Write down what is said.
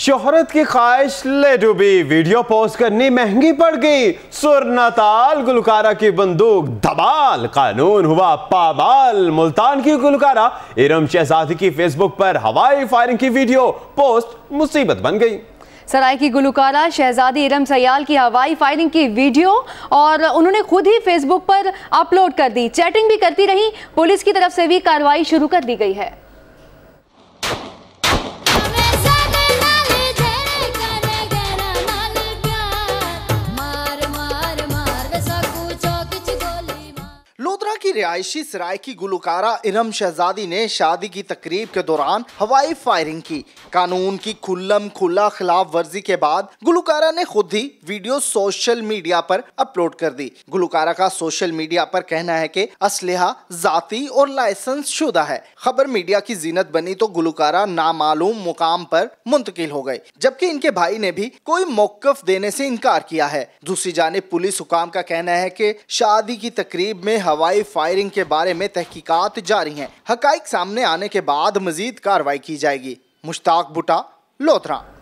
शोहरत की ख्वाहिश ले डूबी, वीडियो पोस्ट करनी महंगी पड़ गई, सुरनाताल गुलकारा की बंदूक धमाल, कानून हुआ पामाल। मुल्तान की गुलकारा इरम शहजादी की फेसबुक पर हवाई फायरिंग की वीडियो पोस्ट मुसीबत बन गई। सराय की गुलकारा शहजादी इरम सयाल की हवाई फायरिंग की वीडियो और उन्होंने खुद ही फेसबुक पर अपलोड कर दी, चैटिंग भी करती रही। पुलिस की तरफ से भी कार्रवाई शुरू कर दी गई है। रिहायशी सराय की गुलकारा इरम शहजादी ने शादी की तकरीब के दौरान हवाई फायरिंग की। कानून की खुल्लम खुला खिलाफ वर्जी के बाद गुलकारा ने खुद ही वीडियो सोशल मीडिया पर अपलोड कर दी। गुलकारा का सोशल मीडिया पर कहना है कि असलहा जाती और लाइसेंस शुदा है। खबर मीडिया की जीनत बनी तो गुलकारा नामालूम मुकाम पर मुंतकिल हो गए, जबकि इनके भाई ने भी कोई मौकफ देने से इनकार किया है। दूसरी जानिब पुलिस हुकाम का कहना है कि शादी की तकरीब में हवाई फायरिंग के बारे में तहकीकात जारी हैं, हकाइक सामने आने के बाद मजीद कार्रवाई की जाएगी। मुश्ताक बुटा, लोथरा।